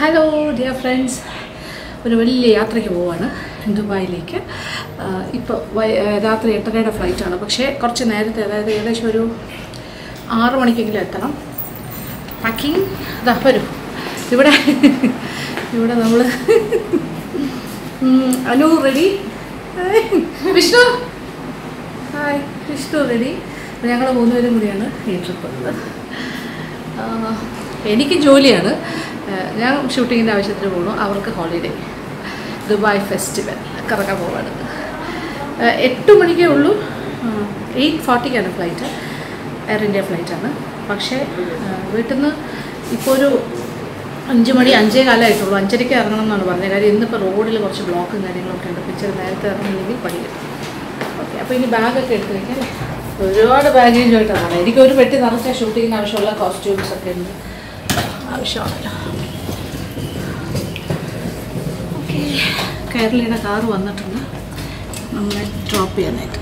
Hello dear friends, ഒരു വലിയ യാത്രയ്ക്ക് പോവാണ് ദുബായിലേക്ക്. ഇപ്പോൾ രാത്രി 8:30-യുടെ ഫ്ലൈറ്റാണ്. പക്ഷേ കുറച്ച് നേരത്തെ, അതായത് ഏകദേശം ഒരു 6 മണിക്കെങ്കിലും എത്തണം. പാക്കിങ് ഇതാ വരും. ഇവിടെ നമ്മൾ Anu ready, Vishnu hi, Vishnu ready. ഞങ്ങൾ 3 പേരും കൂടിയാണ് ഈ ട്രിപ്പ് ഉള്ളത്. എനിക്ക് ജോലിയാണ്, ഞാൻ ഷൂട്ടിങ്ങിൻ്റെ ആവശ്യത്തിന് പോകുന്നു. അവർക്ക് ഹോളിഡേ, ദുബായ് ഫെസ്റ്റിവൽ കറക്കാൻ പോവാണ്. 8 മണിക്കേ ഉള്ളൂ. 8:40-ക്കാണ് ഫ്ലൈറ്റ്, എയർ ഇന്ത്യ ഫ്ലൈറ്റാണ്. പക്ഷേ വീട്ടിൽ നിന്ന് ഇപ്പോൾ ഒരു 5 മണി 5:15 ആയിട്ടുള്ളൂ. 5:30-ക്ക് ഇറങ്ങണം എന്നാണ് പറഞ്ഞത്. കാര്യം ഇന്നിപ്പോൾ റോഡിൽ കുറച്ച് ബ്ലോക്കും കാര്യങ്ങളൊക്കെ ഉണ്ട്. പിക്ചർ നേരത്തെ ഇറങ്ങണമെങ്കിൽ പണിയും. ഓക്കെ, അപ്പോൾ ഇനി ബാഗൊക്കെ എടുത്ത് വയ്ക്കാം. ഒരുപാട് ബാഗേജ് ആയിട്ടാണ്. എനിക്കൊരു പെട്ടി നിറച്ച ഷൂട്ടിങ്ങിന് ആവശ്യമുള്ള കോസ്റ്റ്യൂംസൊക്കെ ഉണ്ട്, ആവശ്യമാണല്ലോ. ഓക്കെ, കേരളയുടെ കാറ് വന്നിട്ടുണ്ട് നമ്മളെ ഡ്രോപ്പ് ചെയ്യാനായിട്ട്.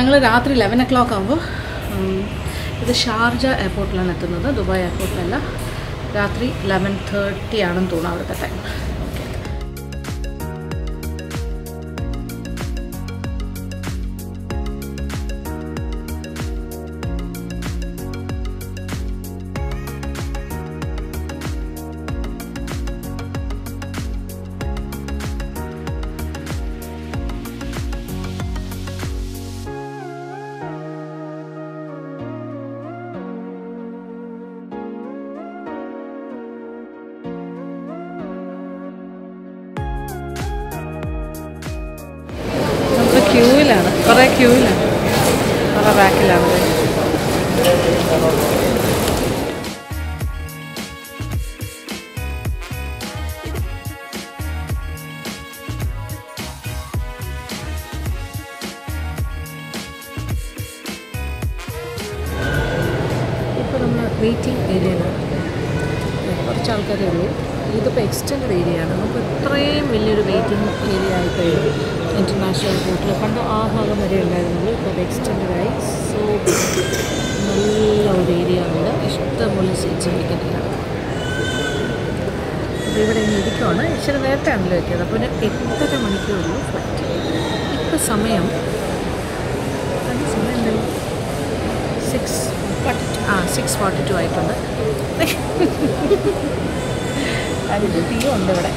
ഞങ്ങൾ രാത്രി 11 o'clock ആകുമ്പോൾ ഇത് ഷാർജ എയർപോർട്ടിലാണ് എത്തുന്നത്, ദുബായ് എയർപോർട്ടിലല്ല. രാത്രി 11:30 ആണെന്ന് തോന്നുന്നു അവിടുത്തെ ടൈം. ക്യൂവിലാണ്, കുറേ ക്യൂവിലാണ്, കുറേ ബാക്കിലാണ്. ഇപ്പോൾ നമ്മൾ വെയിറ്റിംഗ് ഏരിയയിലാണ്. കുറച്ച് ആൾക്കാരേ ഉള്ളൂ. ഇതിപ്പോൾ എക്സ്റ്റൻഡ് ഏരിയയാണ്. നമുക്ക് ഇത്രയും വലിയൊരു വെയിറ്റിംഗ് ഏരിയ ആയിക്കഴിഞ്ഞു. ഇൻ്റർനാഷണൽ എയർപോർട്ടിൽ പണ്ട് ആ ഭാഗം വരെ ഉണ്ടായിരുന്നുള്ളൂ, ഇപ്പോൾ അത് എക്സ്റ്റൻഡായി. സോ നല്ല ഒരു ഏരിയ ഉണ്ട്, ഇഷ്ടംപോലെ സീറ്റ്സ് ഇരിക്കുന്നുണ്ട്. അപ്പോൾ ഇവിടെ ഇനി ഇരിക്കുവാണ്. ഇച്ചിരി നേരത്തെ ആണല്ലോ എത്തിയത്. അപ്പോൾ 8:30 മണിക്കൂറുള്ളൂ ഫ്ലൈറ്റ്. ഇപ്പോൾ സമയം എന്തായാലും 6:42 ആയിട്ടുണ്ട്. അതിൻ്റെ ടീ ഉണ്ട് ഇവിടെ.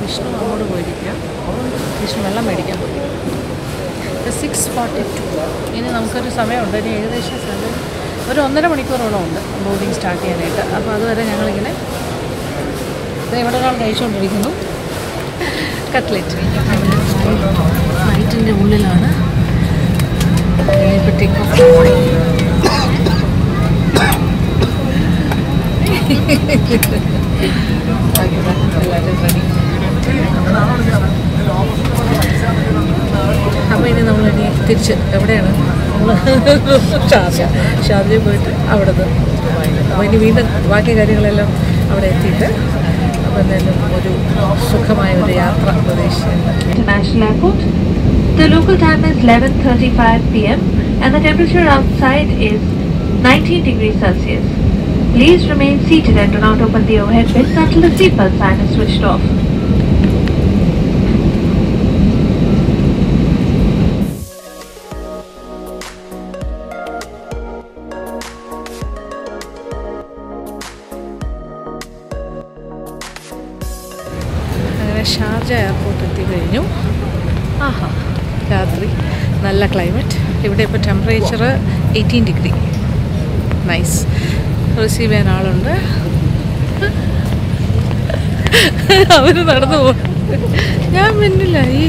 വിഷ്ണു അങ്ങോട്ട് പോയിരിക്കാം, വിഷ്ണു വെള്ളം മേടിക്കാൻ പോയി. 6:42. ഇനി നമുക്കൊരു സമയമുണ്ട്. ഇനി ഏകദേശം ഒരു 1.5 മണിക്കൂറോളം ഉണ്ട് ബോർഡിങ് സ്റ്റാർട്ട് ചെയ്യാനായിട്ട്. അപ്പോൾ അതുവരെ ഞങ്ങളിങ്ങനെ ഇവിടെ ഒരാൾ കഴിച്ചുകൊണ്ടിരിക്കുന്നു കട്ട്ലറ്റ്. ഫ്ലൈറ്റിൻ്റെ ഉള്ളിലാണ് ഇപ്പോൾ ടേക്ക് ഓഫ്. അപ്പോൾ ഇനി നമ്മൾ ഇനി തിരിച്ച് എവിടെയാണ് ഷാർജയിൽ പോയിട്ട് അവിടെ അപ്പോൾ ഇനി വീണ്ടും ബാക്കി കാര്യങ്ങളെല്ലാം അവിടെ എത്തിയിട്ട് അപ്പോൾ എന്തായാലും ഒരു സുഖമായ ഒരു യാത്ര പ്രതീക്ഷിക്കുന്നു. International airport. The local time is 11:35 p.m. and the temperature outside is 19°C. Please remain seated and do not open the overhead bins until the seatbelt sign is switched off. Sharjah airport എത്തിക്കഴിഞ്ഞു. ആഹാ, രാത്രി നല്ല climate. ഇവിടെ ഇപ്പോൾ temperature 18°. Nice. Receive ചെയ്യാൻ ആളുണ്ട്. അവർ നടന്നു പോകും. ഞാൻ മിന്നില്ല. ഈ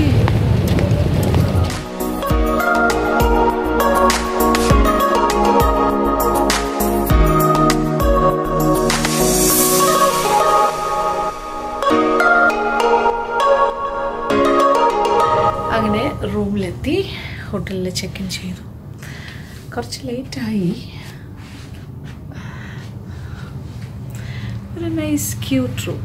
അങ്ങനെ റൂമിലെത്തി, ഹോട്ടലിൽ ചെക്ക് ഇൻ ചെയ്തു. കുറച്ച് ലേറ്റായി. ഒരു നൈസ് ക്യൂട്ട് റൂം.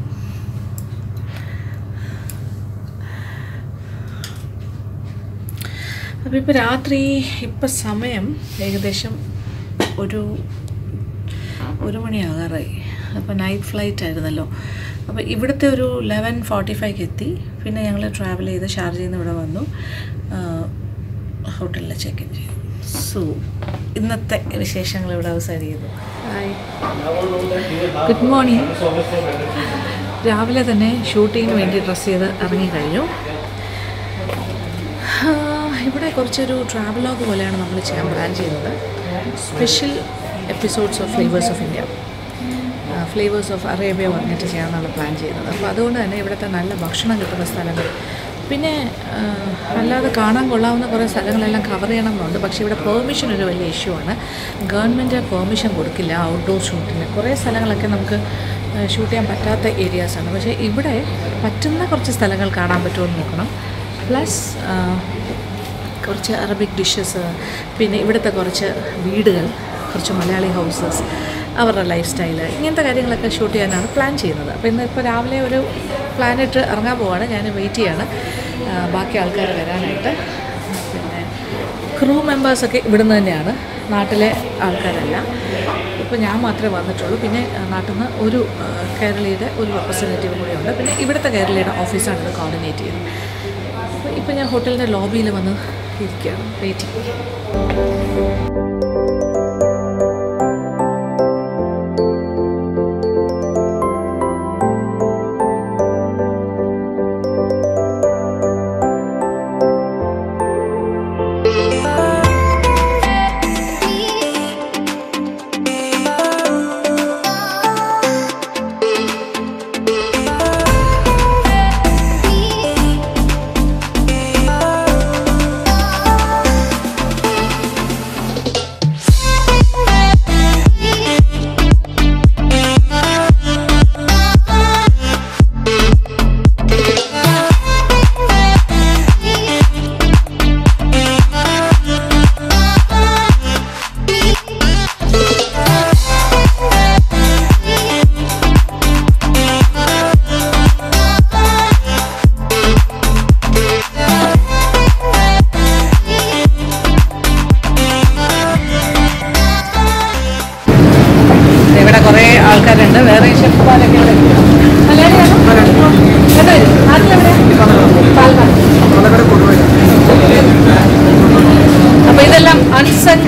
अब रात्रि इप्पो समयम ഏകദേശം ഒരു മണിയാകാറായി അപ്പോൾ നൈറ്റ് ഫ്ലൈറ്റ് ആയിരുന്നല്ലോ അപ്പോൾ ഇവിടത്തെ ഒരു 11:45 എത്തി പിന്നെ ഞങ്ങൾ ട്രാവൽ ചെയ്ത് ഷാർജയിൽ നിന്ന് ഇവിടെ വന്നു ഹോട്ടലിൽ ചെക്ക് ഇൻ ചെയ്തു സോ ഇന്നത്തെ വിശേഷങ്ങൾ ഇവിടെ അവസാനിക്കുന്നു ഹായ് ഗുഡ് മോർണിംഗ് രാവിലെ തന്നെ ഷൂട്ടിങ്ങിന് വേണ്ടി ഡ്രസ് ചെയ്ത് ഇറങ്ങി കഴിഞ്ഞു ഇവിടെ കുറച്ചൊരു ട്രാവൽ വ്ലോഗ് പോലെയാണ് നമ്മൾ ചെയ്യാൻ പ്ലാൻ ചെയ്യുന്നത് special episodes of flavours of India flavours of Arabia വന്നിട്ട് ചെയ്യാമെന്നാണ് പ്ലാൻ ചെയ്യുന്നത് അപ്പോൾ അതുകൊണ്ട് തന്നെ ഇവിടുത്തെ നല്ല ഭക്ഷണം കിട്ടുന്ന സ്ഥലങ്ങൾ പിന്നെ അല്ലാതെ കാണാൻ കൊള്ളാവുന്ന കുറേ സ്ഥലങ്ങളെല്ലാം കവർ ചെയ്യണമെന്നുണ്ട് പക്ഷേ ഇവിടെ പെർമിഷൻ ഒരു വലിയ ഇഷ്യൂ ആണ് ഗവൺമെൻറ് പെർമിഷൻ കൊടുക്കില്ല ഔട്ട്ഡോർ ഷൂട്ടിന് കുറേ സ്ഥലങ്ങളൊക്കെ നമുക്ക് ഷൂട്ട് ചെയ്യാൻ പറ്റാത്ത ഏരിയാസാണ് പക്ഷേ ഇവിടെ പറ്റുന്ന കുറച്ച് സ്ഥലങ്ങൾ കാണാൻ പറ്റുമെന്ന് നോക്കണം പ്ലസ് കുറച്ച് അറബിക് ഡിഷസ് പിന്നെ ഇവിടുത്തെ കുറച്ച് വീടുകൾ കുറച്ച് മലയാളി ഹൗസസ് അവരുടെ ലൈഫ് സ്റ്റൈല് ഇങ്ങനത്തെ കാര്യങ്ങളൊക്കെ ഷൂട്ട് ചെയ്യാനാണ് പ്ലാൻ ചെയ്യുന്നത് അപ്പോൾ ഇന്നിപ്പോൾ രാവിലെ ഒരു പ്ലാനിട്ട് ഇറങ്ങാൻ പോവാണ് ഞാൻ വെയിറ്റ് ചെയ്യാണ് ബാക്കി ആൾക്കാർ വരാനായിട്ട് പിന്നെ ക്രൂ മെമ്പേഴ്സൊക്കെ ഇവിടുന്ന് തന്നെയാണ് നാട്ടിലെ ആൾക്കാരല്ല ഇപ്പോൾ ഞാൻ മാത്രമേ വന്നിട്ടുള്ളൂ പിന്നെ നാട്ടിൽ നിന്ന് ഒരു കേരളീയുടെ ഒരു റെപ്രസെൻറ്റേറ്റീവ് കൂടിയുണ്ട് പിന്നെ ഇവിടുത്തെ കേരളീയുടെ ഓഫീസാണ് ഇത് കോർഡിനേറ്റ് ചെയ്യുന്നത് അപ്പോൾ ഇപ്പോൾ ഞാൻ ഹോട്ടലിൻ്റെ ലോബിയിൽ വന്ന് ഇരിക്കുകയാണ് വെയിറ്റിംഗ്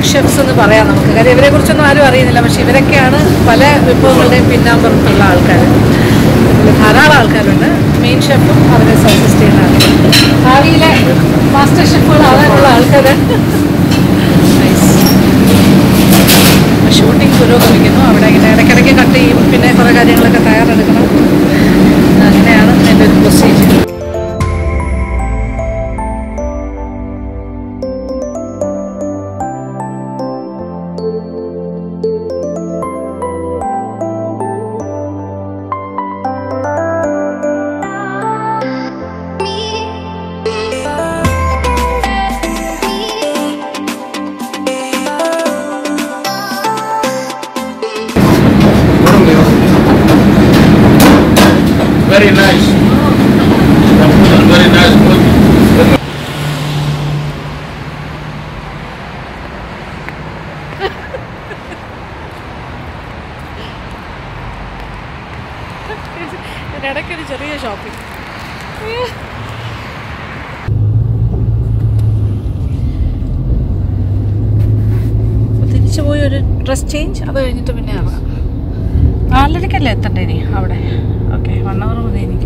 ഷെഫ്സ് എന്ന് പറയാം നമുക്ക് കാര്യം ഇവരെ കുറിച്ചൊന്നും ആരും അറിയുന്നില്ല പക്ഷെ ഇവരൊക്കെയാണ് പല വിഭവങ്ങളുടെയും പിന്നാമ്പുറത്തുള്ള ആൾക്കാർ ധാരാളം ആൾക്കാരുണ്ട് മെയിൻ ഷെഫും അവരെ സജസ്റ്റ് ചെയ്യുന്നതാണ് ഭാവിയിലെ മാസ്റ്റർ ഷെഫുകളാകാനുള്ള ആൾക്കാർ ഷൂട്ടിംഗ് പുരോഗമിക്കുന്നു അവിടെ ഇങ്ങനെ ഇടയ്ക്കിടയ്ക്ക് കട്ട് ചെയ്യും പിന്നെ കുറേ കാര്യങ്ങളൊക്കെ തയ്യാറെടുക്കണം അങ്ങനെയാണ് എൻ്റെ ഒരു procedure very nice the food is very nice food edakkari cheriya shopping pothichu boy oru dress change adu kanitte pinne avanga നാലരക്കല്ലേ എത്തണ്ടേ ഇനി അവിടെ ഓക്കെ 1 hour മതി എനിക്ക്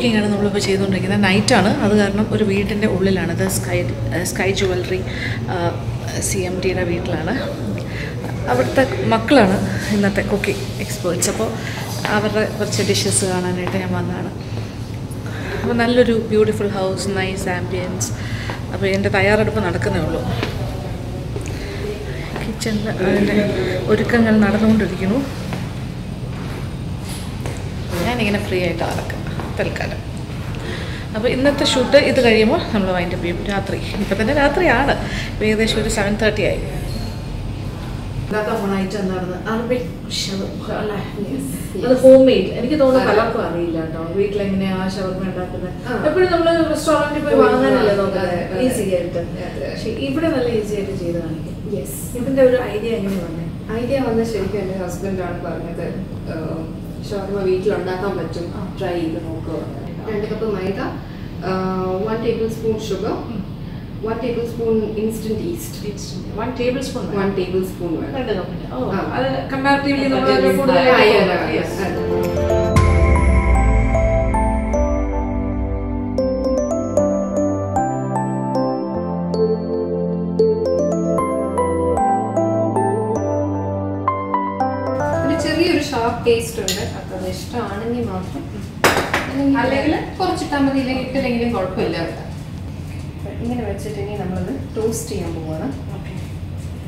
കുക്കിംഗ് ആണ് നമ്മൾ ഇപ്പോൾ ചെയ്തുകൊണ്ടിരിക്കുന്നത്. നൈറ്റ് ആണ്. അത് കാരണം ഒരു വീടിൻ്റെ ഉള്ളിലാണ്. അത് സ്കൈ ജുവലറി CMTയുടെ വീട്ടിലാണ്. അവിടുത്തെ മക്കളാണ് ഇന്നത്തെ കുക്കിംഗ് എക്സ്പേർട്സ്. അപ്പോൾ അവരുടെ കുറച്ച് ഡിഷസ് കാണാനായിട്ട് ഞാൻ വന്നതാണ്. അപ്പോൾ നല്ലൊരു ബ്യൂട്ടിഫുൾ ഹൗസ്, നൈസ് ആംബിയൻസ്. അപ്പോൾ എൻ്റെ തയ്യാറെടുപ്പ് നടക്കുന്നേ ഉള്ളൂ. കിച്ചണിൽ അതിൻ്റെ ഒരുക്കങ്ങൾ നടന്നുകൊണ്ടിരിക്കുന്നു. ഞാനിങ്ങനെ ഫ്രീ ആയിട്ട് നടക്കാം തൽക്കാലം. അപ്പോൾ ഇന്നത്തെ ഷൂട്ട് ഇത് കഴിയുമ്പോൾ നമ്മൾ വൈൻഡ് അപ്പ് ചെയ്യും. രാത്രി ഇപ്പം തന്നെ രാത്രിയാണ്. ഏകദേശം ഒരു 7:30 ആയി. ഉണ്ടാക്കാൻ ഫോണായിട്ട് എന്താണെന്ന് അറബിക് ഷവർമ. അത് ഹോം മെയ്ഡ്. എനിക്ക് തോന്നുന്നു പലർക്കും അറിയില്ല കേട്ടോ വീട്ടിലെങ്ങനെയാണ് ഷവർമ ഉണ്ടാക്കുന്നത്. എപ്പോഴും നമ്മൾ റെസ്റ്റോറൻറ്റിൽ പോയി വാങ്ങാനല്ലേ നോക്കാതെ ഈസി ആയിട്ട്. പക്ഷേ ഇവിടെ നല്ല ഈസി ആയിട്ട് ചെയ്ത് കാണിക്കും. ഇതിൻ്റെ ഒരു ഐഡിയ എങ്ങനെ വന്നത്? ഐഡിയ വന്നത് ശരിക്കും എൻ്റെ ഹസ്ബൻഡാണ് പറഞ്ഞത്. ഷവർമ വീട്ടിലുണ്ടാക്കാൻ പറ്റും, ട്രൈ ചെയ്ത് നോക്കുക. 2 കപ്പ് മൈദ, 1 tablespoon sugar, 1 tablespoon instant yeast, 1 tablespoon വേണം. ചെറിയൊരു ഷാർപ്പ് ടേസ്റ്റ് ഉണ്ട്. അപ്പോൾ അത് ഇഷ്ടമാണെങ്കിൽ മാത്രം, അല്ലെങ്കിൽ കുറച്ചിട്ടാൽ മതി, ഇല്ലെങ്കിൽ ഇട്ടില്ലെങ്കിലും കുഴപ്പമില്ല. ഇങ്ങനെ വെച്ചിട്ട് ഇനി നമ്മളത് ടോസ്റ്റ് ചെയ്യാൻ പോവാണ്.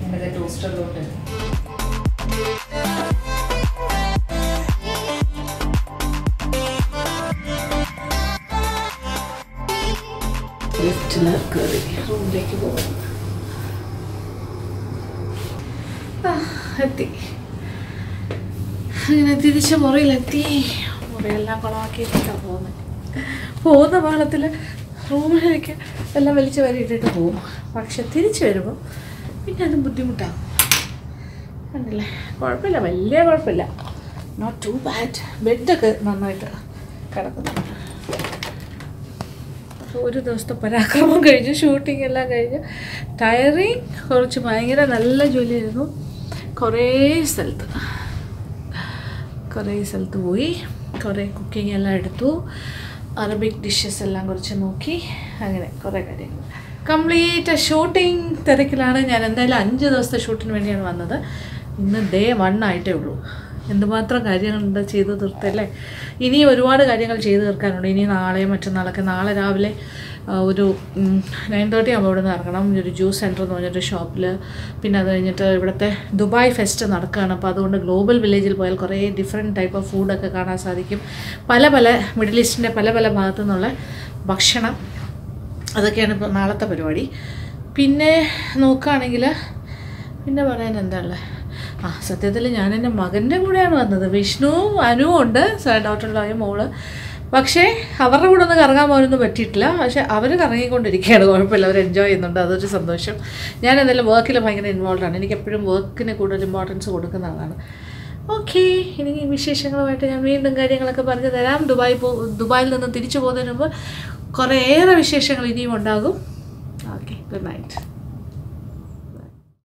നമ്മുടെ ടോസ്റ്ററിലോട്ട് റൂമിലേക്ക് പോകണം. എത്തി. അങ്ങനെ തിരിച്ച മുറിയിലെത്തി. മുറിയെല്ലാം കുളമാക്കിയിട്ടാണ് പോകുന്നത്. പോകുന്ന പാളത്തിൽ റൂമിലേക്ക് എല്ലാം വലിച്ചു വരി ഇട്ടിട്ട് പോകും. പക്ഷെ തിരിച്ചു വരുമ്പോൾ പിന്നെ അത് ബുദ്ധിമുട്ടാകും. അല്ലേ? കുഴപ്പമില്ല, വലിയ കുഴപ്പമില്ല. Not too bad. ബെഡൊക്കെ നന്നായിട്ട് കിടക്കുന്നുണ്ട്. ഒരു ദിവസത്തെ പരാക്രമം കഴിഞ്ഞ് ഷൂട്ടിംഗ് എല്ലാം കഴിഞ്ഞ് ടയറിങ് കുറച്ച് ഭയങ്കര നല്ല ജോലിയായിരുന്നു. കുറേ സ്ഥലത്ത് പോയി, കുറേ കുക്കിംഗ് എല്ലാം എടുത്തു, അറബിക് ഡിഷസ് എല്ലാം കുറച്ച് നോക്കി, അങ്ങനെ കുറേ കാര്യങ്ങൾ. കംപ്ലീറ്റ് ഷൂട്ടിംഗ് തിരക്കിലാണ് ഞാൻ. എന്തായാലും 5 ദിവസത്തെ ഷൂട്ടിന് വേണ്ടിയാണ് വന്നത്. ഇന്ന് ഡേ 1 ആയിട്ടേ ഉള്ളൂ. എന്തുമാത്രം കാര്യങ്ങളുണ്ട് ചെയ്തു തീർത്തല്ലേ. ഇനി ഒരുപാട് കാര്യങ്ങൾ ചെയ്തു തീർക്കാനുണ്ട്. ഇനി നാളെയും മറ്റന്നാളൊക്കെ. നാളെ രാവിലെ ഒരു 9:30 ആകുമ്പോൾ ഇവിടെ നിന്ന് ഇറങ്ങണം. ഒരു ജ്യൂസ് സെൻ്റർ എന്ന് പറഞ്ഞൊരു ഷോപ്പിൽ. പിന്നെ അത് കഴിഞ്ഞിട്ട് ഇവിടുത്തെ ദുബായ് ഫെസ്റ്റ് നടക്കുകയാണ്. അപ്പോൾ അതുകൊണ്ട് ഗ്ലോബൽ വില്ലേജിൽ പോയാൽ കുറേ ഡിഫറെൻറ്റ് ടൈപ്പ് ഓഫ് ഫുഡൊക്കെ കാണാൻ സാധിക്കും. പല പല മിഡിൽ ഈസ്റ്റിൻ്റെ പല പല ഭാഗത്തു നിന്നുള്ള ഭക്ഷണം. അതൊക്കെയാണ് ഇപ്പോൾ നാളത്തെ പരിപാടി. പിന്നെ നോക്കുകയാണെങ്കിൽ പിന്നെ പറയാൻ എന്താണല്ലേ. സത്യത്തിൽ ഞാൻ എൻ്റെ മകൻ്റെ കൂടെയാണ് വന്നത്. വിഷ്ണുവും അനുവും ഉണ്ട്, ഡോട്ടറിലായ മോള്. പക്ഷേ അവരുടെ കൂടെ ഒന്നും കറങ്ങാൻ പോകാനൊന്നും പറ്റിയിട്ടില്ല. പക്ഷേ അവർ കറങ്ങിക്കൊണ്ടിരിക്കുകയാണ്. കുഴപ്പമില്ല, അവർ എൻജോയ് ചെയ്യുന്നുണ്ട്. അതൊരു സന്തോഷം. ഞാൻ എന്തായാലും വർക്കിൽ ഭയങ്കര ഇൻവോൾവ് ആണ്. എനിക്ക് എപ്പോഴും വർക്കിന് കൂടുതൽ ഇമ്പോർട്ടൻസ് കൊടുക്കുന്ന ആളാണ്. ഓക്കെ, ഇനി വിശേഷങ്ങളുമായിട്ട് ഞാൻ വീണ്ടും കാര്യങ്ങളൊക്കെ പറഞ്ഞു തരാം. ദുബായിൽ നിന്ന് തിരിച്ചു പോകുന്നതിന് മുമ്പ് കുറേയേറെ വിശേഷങ്ങൾ ഇനിയും ഉണ്ടാകും. Okay, good night.